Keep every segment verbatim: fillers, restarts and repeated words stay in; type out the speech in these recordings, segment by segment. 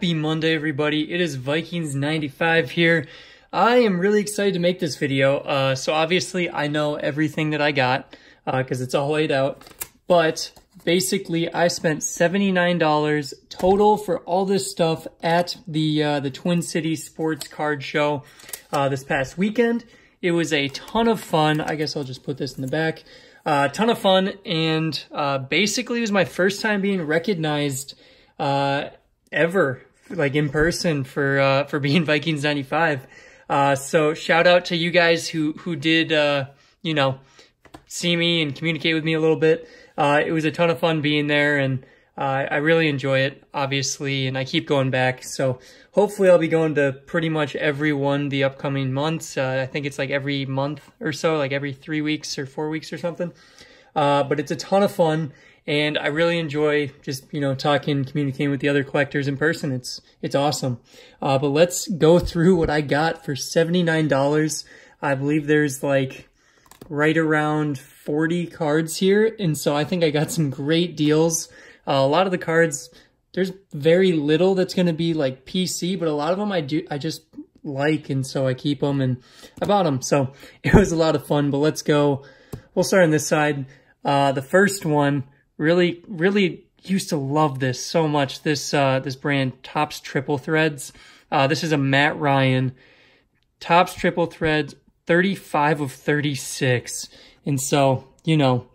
Happy Monday, everybody. It is Vikings ninety-five here. I am really excited to make this video. Uh, so obviously I know everything that I got because uh, it's all laid out. But basically I spent seventy-nine dollars total for all this stuff at the, uh, the Twin Cities Sports Card Show uh, this past weekend. It was a ton of fun. I guess I'll just put this in the back. A uh, ton of fun. And uh, basically it was my first time being recognized uh, ever, like in person, for uh for being Vikings ninety-five. Uh so shout out to you guys who who did uh you know, see me and communicate with me a little bit. Uh it was a ton of fun being there, and uh, I really enjoy it, obviously, and I keep going back. So hopefully I'll be going to pretty much every one the upcoming months. Uh, I think it's like every month or so, like every three weeks or four weeks or something. Uh but it's a ton of fun. And I really enjoy just, you know, talking, communicating with the other collectors in person. It's it's awesome. Uh, but let's go through what I got for seventy-nine dollars. I believe there's like right around forty cards here. And so I think I got some great deals. Uh, a lot of the cards, there's very little that's going to be like P C, but a lot of them I do I just like. And so I keep them and I bought them. So it was a lot of fun. But let's go. We'll start on this side. Uh, the first one. Really, really used to love this so much. This uh, this brand, Topps Triple Threads. Uh, this is a Matt Ryan. Topps Triple Threads, thirty-five of thirty-six. And so, you know,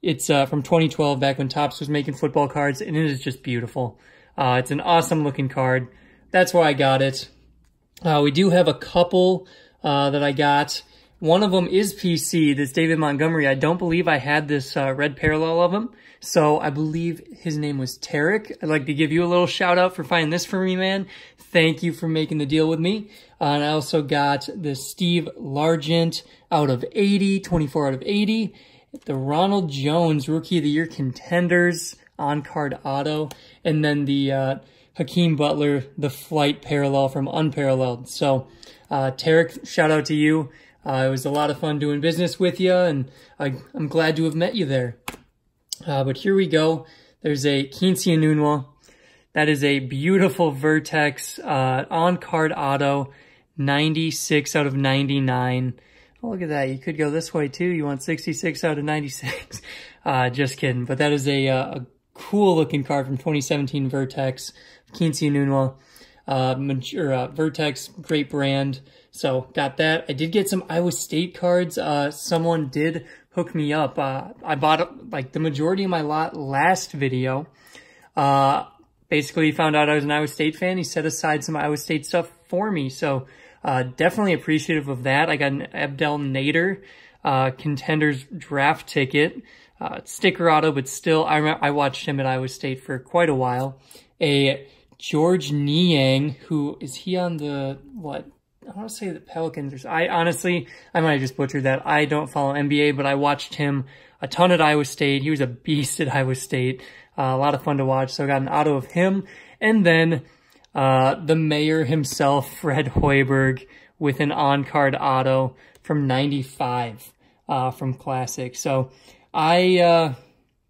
it's uh, from twenty twelve, back when Topps was making football cards, and it is just beautiful. Uh, it's an awesome-looking card. That's why I got it. Uh, we do have a couple uh, that I got. One of them is P C, this David Montgomery. I don't believe I had this uh, red parallel of him. So I believe his name was Tarek. I'd like to give you a little shout out for finding this for me, man. Thank you for making the deal with me. Uh, and I also got the Steve Largent out of eighty, twenty-four out of eighty. The Ronald Jones Rookie of the Year Contenders on card auto. And then the uh, Hakeem Butler, the flight parallel from Unparalleled. So uh, Tarek, shout out to you. Uh, it was a lot of fun doing business with you, and I, I'm glad to have met you there. Uh, but here we go. There's a Quincy Enunwa. That is a beautiful Vertex uh, on-card auto, ninety-six out of ninety-nine. Oh, look at that. You could go this way, too. You want sixty-six out of ninety-six. Uh, just kidding. But that is a, a cool-looking card from twenty seventeen Vertex, Quincy Enunwa. Uh, mature, uh, Vertex, great brand. So got that. I did get some Iowa State cards. Uh, someone did hook me up. Uh, I bought like the majority of my lot last video. Uh, basically he found out I was an Iowa State fan. He set aside some Iowa State stuff for me. So, uh, definitely appreciative of that. I got an Abdel Nader, uh, Contenders draft ticket, uh, sticker auto, but still I remember I watched him at Iowa State for quite a while. A George Niang, who is he on the, what? I want to say the Pelicans. Or I honestly, I might have just butchered that. I don't follow N B A, but I watched him a ton at Iowa State. He was a beast at Iowa State. Uh, a lot of fun to watch. So I got an auto of him. And then uh, the mayor himself, Fred Hoiberg, with an on-card auto from ninety-five uh, from Classic. So I, uh,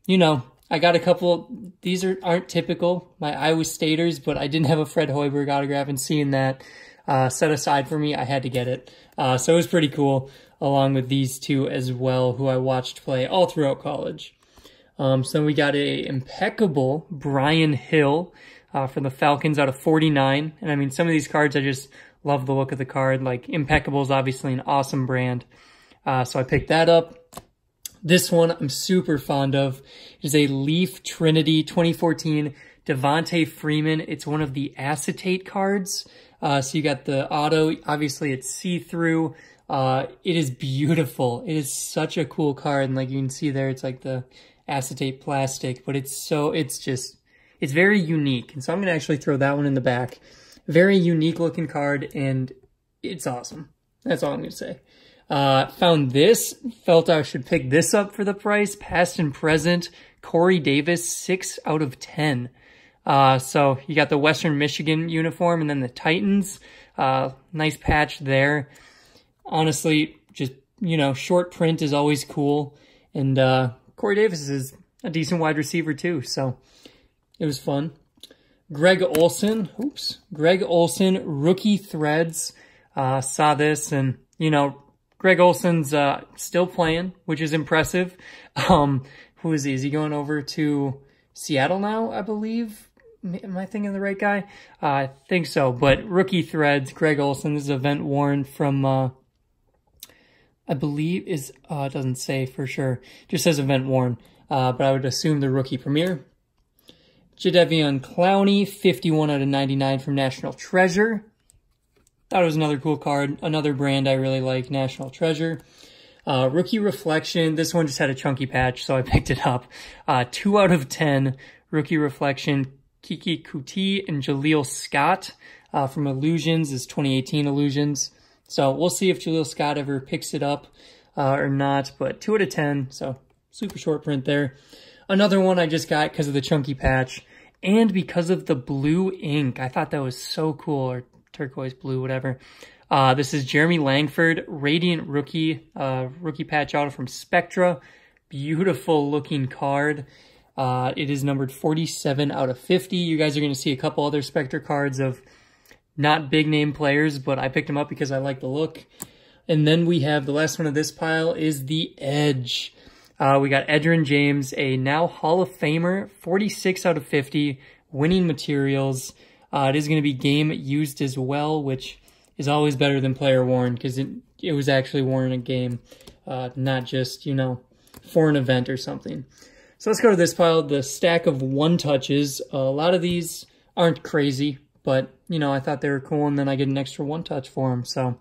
you know, I got a couple. These are, aren't typical, my Iowa Staters, but I didn't have a Fred Hoiberg autograph, and seeing that uh, set aside for me, I had to get it. Uh, so it was pretty cool, along with these two as well, who I watched play all throughout college. Um, so then we got a Impeccable Brian Hill uh, from the Falcons out of forty-nine. And I mean, some of these cards, I just love the look of the card. Like, Impeccable is obviously an awesome brand. Uh, so I picked that up. This one I'm super fond of. It is a Leaf Trinity twenty fourteen Devontae Freeman. It's one of the acetate cards. Uh, so you got the auto. Obviously, it's see-through. Uh, it is beautiful. It is such a cool card. And like you can see there, it's like the acetate plastic. But it's so, it's just, it's very unique. And so I'm going to actually throw that one in the back. Very unique looking card. And it's awesome. That's all I'm going to say. Uh, found this, felt I should pick this up for the price, past and present, Corey Davis, six out of ten. Uh, so you got the Western Michigan uniform and then the Titans, uh, nice patch there. Honestly, just, you know, short print is always cool. And, uh, Corey Davis is a decent wide receiver too. So it was fun. Greg Olsen, oops, Greg Olsen, Rookie Threads. Uh, saw this and, you know, Greg Olsen's uh, still playing, which is impressive. Um, who is he? Is he going over to Seattle now, I believe? Am I thinking the right guy? Uh, I think so. But Rookie Threads, Greg Olsen, this is event worn from, uh, I believe is, uh, doesn't say for sure. Just says event worn. Uh, but I would assume the Rookie Premier. Jadeveon Clowney, fifty-one out of ninety-nine from National Treasure. Thought it was another cool card. Another brand I really like, National Treasure. Uh, Rookie Reflection. This one just had a chunky patch, so I picked it up. Uh, two out of ten. Rookie Reflection. Kiki Kuti and Jaleel Scott uh, from Illusions. This is twenty eighteen Illusions. So we'll see if Jaleel Scott ever picks it up uh, or not. But two out of ten. So super short print there. Another one I just got because of the chunky patch and because of the blue ink. I thought that was so cool. Or turquoise blue, whatever. Uh, this is Jeremy Langford, Radiant Rookie, uh, Rookie Patch Auto from Spectra. Beautiful looking card. Uh, it is numbered forty-seven out of fifty. You guys are going to see a couple other Spectra cards of not big name players, but I picked them up because I like the look. And then we have the last one of this pile is the Edge. Uh, we got Edgerrin James, a now Hall of Famer, forty-six out of fifty, winning materials. Uh, it is going to be game used as well, which is always better than player worn because it, it was actually worn in a game, uh, not just, you know, for an event or something. So let's go to this pile, the stack of one touches. Uh, a lot of these aren't crazy, but, you know, I thought they were cool, and then I get an extra one touch for them. So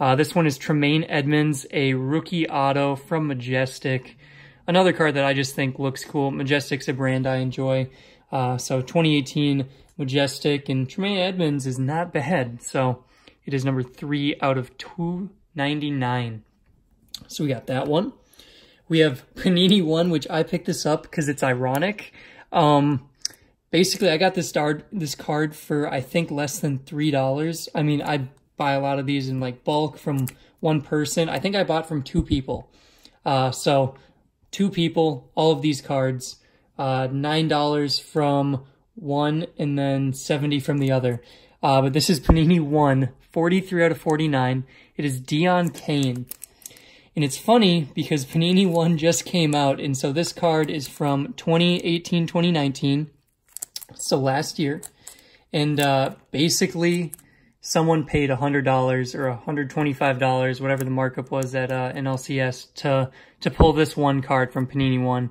uh, this one is Tremaine Edmonds, a rookie auto from Majestic. Another card that I just think looks cool. Majestic's a brand I enjoy. Uh, so twenty eighteen Majestic, and Tremaine Edmonds is not bad. So it is number three out of two ninety-nine. So we got that one. We have Panini one, which I picked this up because it's ironic. Um, basically, I got this, star this card for, I think, less than three dollars. I mean, I buy a lot of these in, like, bulk from one person. I think I bought from two people. Uh, so two people, all of these cards, uh, nine dollars from one and then seventy from the other. Uh, but this is Panini one, forty-three out of forty-nine. It is Deion Kane. And it's funny because Panini one just came out, and so this card is from twenty eighteen twenty nineteen, so last year. And uh, basically, someone paid one hundred dollars or one hundred twenty-five dollars, whatever the markup was at uh, N L C S, to, to pull this one card from Panini one.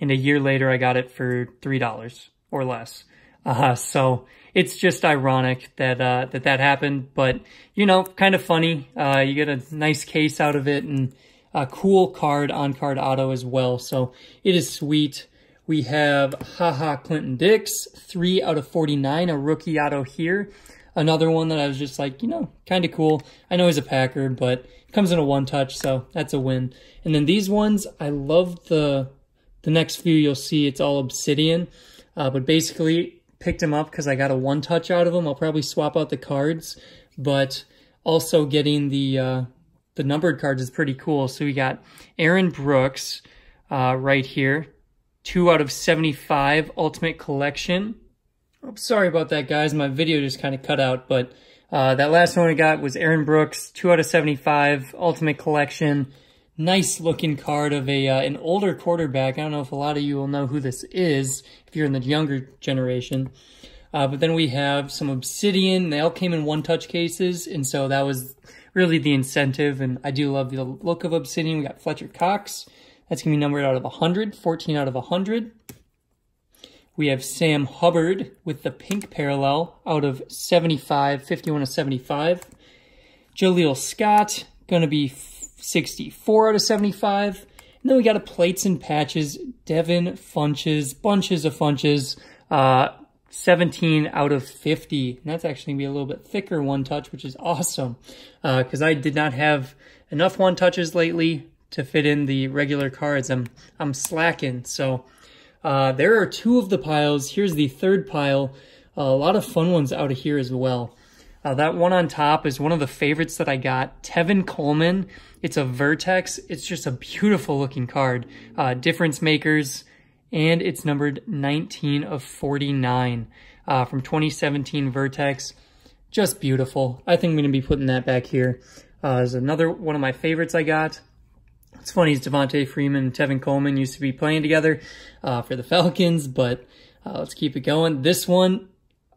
And a year later, I got it for three dollars or less. Uh, so it's just ironic that, uh, that that happened, but, you know, kind of funny. Uh, you get a nice case out of it and a cool card on card auto as well. So it is sweet. We have haha Clinton Dix, three out of forty-nine, a rookie auto here. Another one that I was just like, you know, kind of cool. I know he's a Packer, but it comes in a one touch. So that's a win. And then these ones, I love the, the next few you'll see it's all Obsidian. Uh, but basically, picked him up because I got a one touch out of him. I'll probably swap out the cards, but also getting the uh, the numbered cards is pretty cool. So we got Aaron Brooks uh, right here, two out of seventy-five Ultimate Collection. I'm sorry about that, guys. My video just kind of cut out, but uh, that last one I got was Aaron Brooks, two out of seventy-five Ultimate Collection. Nice looking card of a uh, an older quarterback. I don't know if a lot of you will know who this is if you're in the younger generation. Uh, but then we have some Obsidian. They all came in one-touch cases, and so that was really the incentive. And I do love the look of Obsidian. We got Fletcher Cox. That's going to be numbered out of one hundred, fourteen out of one hundred. We have Sam Hubbard with the pink parallel out of seventy-five, fifty-one of seventy-five. Jaleel Scott, going to be sixty-four out of seventy-five. And then we got a plates and patches, Devin Funches, bunches of Funches, uh, seventeen out of fifty. And that's actually gonna be a little bit thicker one touch, which is awesome. Uh, cause I did not have enough one touches lately to fit in the regular cards. I'm, I'm slacking. So, uh, there are two of the piles. Here's the third pile. Uh, a lot of fun ones out of here as well. Uh, that one on top is one of the favorites that I got, Tevin Coleman. It's a Vertex. It's just a beautiful looking card. Uh, difference makers, and it's numbered nineteen of forty-nine. uh, from twenty seventeen Vertex. Just beautiful. I think I'm going to be putting that back here. Uh, there's another one of my favorites I got. It's funny, it's Devontae Freeman and Tevin Coleman used to be playing together uh, for the Falcons, but uh, let's keep it going. This one,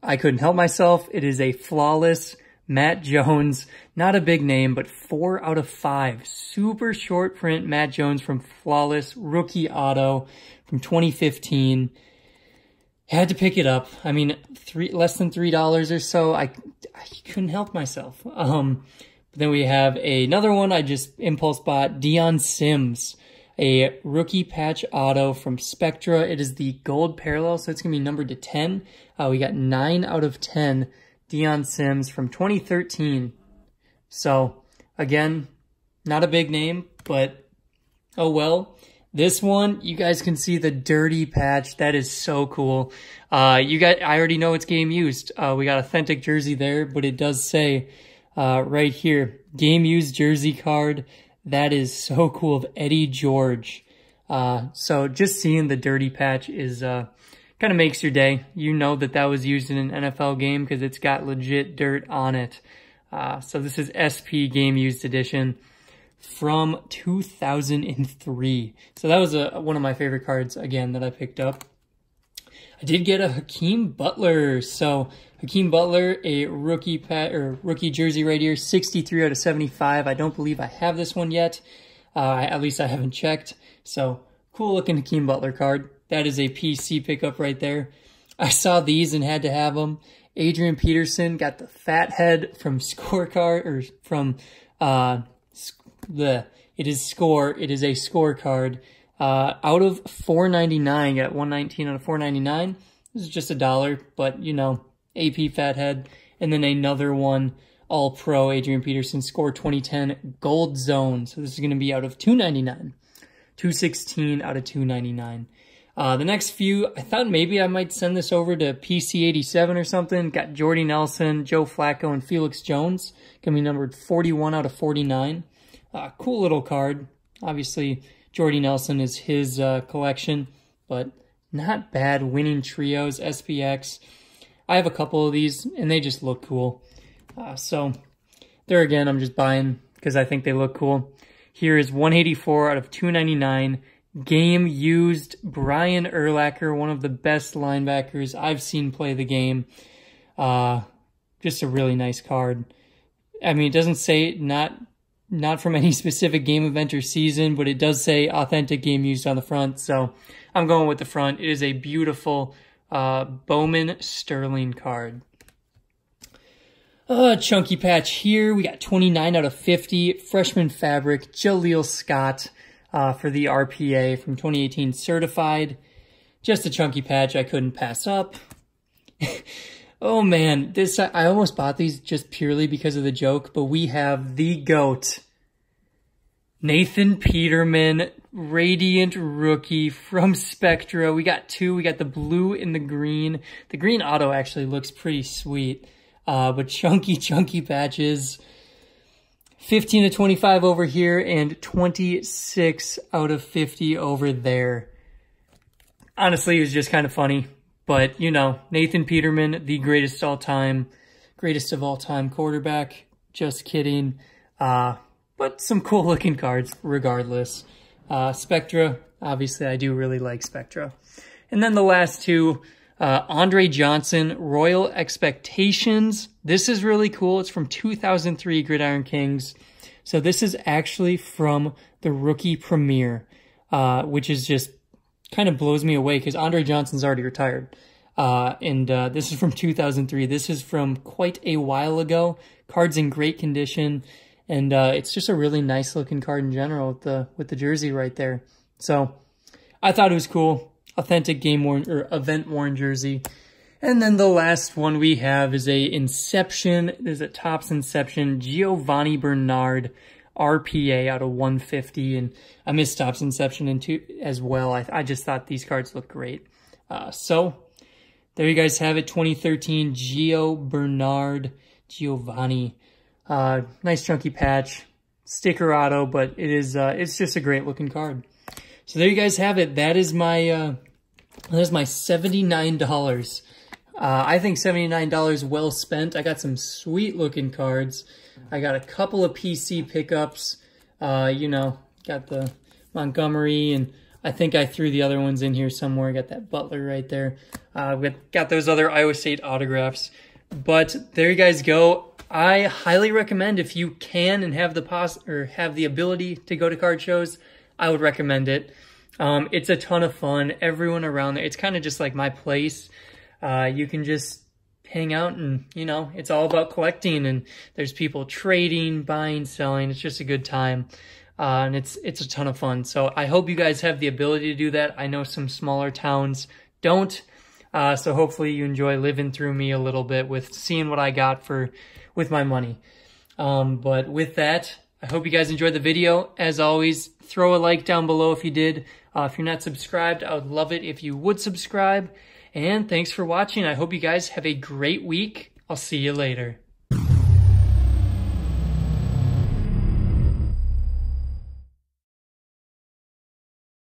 I couldn't help myself. It is a Flawless Matt Jones. Not a big name, but four out of five. Super short print Matt Jones from Flawless, rookie auto from twenty fifteen. Had to pick it up. I mean, three less than three dollars or so. I, I couldn't help myself. Um, but then we have another one I just impulse bought, Deion Sims. A rookie patch auto from Spectra. It is the gold parallel, so it's going to be numbered to ten. Uh, we got nine out of ten. Deion Sims from twenty thirteen. So, again, not a big name, but oh well. This one, you guys can see the dirty patch. That is so cool. Uh, you got, I already know it's game used. Uh, we got authentic jersey there, but it does say uh, right here, game used jersey card. That is so cool of Eddie George. Uh, so just seeing the dirty patch is uh, kind of makes your day. You know that that was used in an N F L game because it's got legit dirt on it. Uh, so this is S P game used edition from two thousand three. So that was a, one of my favorite cards, again, that I picked up. I did get a Hakeem Butler. So Hakeem Butler, a rookie pat, or rookie jersey right here, sixty-three out of seventy-five. I don't believe I have this one yet. Uh, at least I haven't checked. So cool looking Hakeem Butler card. That is a P C pickup right there. I saw these and had to have them. Adrian Peterson got the fat head from Scorecard, or from... Uh, The it is score it is a scorecard uh out of four ninety-nine, got one nineteen out of four ninety-nine. This is just a dollar, but you know, A P fathead. And then another one, all pro Adrian Peterson, score twenty ten gold zone. So this is going to be out of two ninety-nine, two sixteen out of two ninety-nine. Uh the next few, I thought maybe I might send this over to P C eighty-seven or something. Got Jordy Nelson, Joe Flacco, and Felix Jones, gonna be numbered forty-one out of forty-nine. Uh, cool little card. Obviously, Jordy Nelson is his uh, collection, but not bad. Winning Trios, S P X. I have a couple of these, and they just look cool. Uh, so, there again, I'm just buying because I think they look cool. Here is one eighty-four out of two ninety-nine. Game used Brian Urlacher, one of the best linebackers I've seen play the game. Uh, just a really nice card. I mean, it doesn't say not... Not from any specific game event or season, but it does say authentic game used on the front. So I'm going with the front. It is a beautiful uh, Bowman Sterling card. Uh, chunky patch here. We got twenty-nine out of fifty. Freshman Fabric, Jaleel Scott uh, for the R P A from twenty eighteen Certified. Just a chunky patch I couldn't pass up. Oh man, this I almost bought these just purely because of the joke, but we have the GOAT, Nathan Peterman, Radiant Rookie from Spectra. We got two. We got the blue and the green. The green auto actually looks pretty sweet, uh, but chunky, chunky patches. fifteen to twenty-five over here and twenty-six out of fifty over there. Honestly, it was just kind of funny. But, you know, Nathan Peterman, the greatest all time, greatest of all time quarterback. Just kidding. Uh, but some cool looking cards regardless. Uh, Spectra, obviously I do really like Spectra. And then the last two, uh, Andre Johnson, Royal Expectations. This is really cool. It's from two thousand three Gridiron Kings. So this is actually from the rookie premiere, uh, which is just kind of blows me away because Andre Johnson's already retired. Uh, and uh, this is from two thousand three. This is from quite a while ago. Card's in great condition. And uh, it's just a really nice looking card in general with the, with the jersey right there. So I thought it was cool. Authentic game-worn or event-worn jersey. And then the last one we have is a Inception. There's a Topps Inception. Giovanni Bernard. R P A out of one fifty, and I missed Topps Inception in two as well. I, I just thought these cards looked great. Uh, so there you guys have it, twenty thirteen Gio Bernard Giovanni. Uh, nice chunky patch, sticker auto, but it is uh, it's just a great looking card. So there you guys have it. That is my uh, that is my seventy-nine dollars Uh, I think seventy-nine dollars well spent. I got some sweet looking cards. I got a couple of P C pickups. Uh, you know, got the Montgomery, and I think I threw the other ones in here somewhere. I got that Butler right there. Uh, with, got those other Iowa State autographs. But there you guys go. I highly recommend, if you can and have the pos or have the ability to go to card shows, I would recommend it. Um, it's a ton of fun. Everyone around there, it's kind of just like my place. Uh, you can just hang out, and, you know, it's all about collecting, and there's people trading, buying, selling. It's just a good time. Uh, and it's, it's a ton of fun. So I hope you guys have the ability to do that. I know some smaller towns don't. Uh, so hopefully you enjoy living through me a little bit with seeing what I got for, with my money. Um, but with that, I hope you guys enjoyed the video. As always, throw a like down below if you did. Uh, if you're not subscribed, I would love it if you would subscribe. And thanks for watching. I hope you guys have a great week. I'll see you later.